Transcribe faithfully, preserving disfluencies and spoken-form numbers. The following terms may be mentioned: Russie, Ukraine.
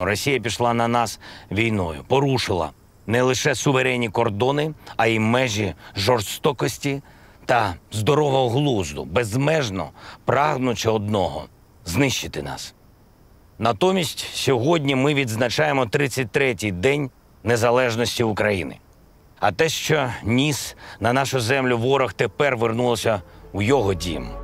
Росія пішла на нас війною, порушила не лише суверенні кордони, а й межі жорстокості та здорового глузду, безмежно прагнучи одного – знищити нас. Натомість сьогодні ми відзначаємо тридцять третій день незалежності України. А те, що ніс на нашу землю ворог, тепер вернулося у його дім.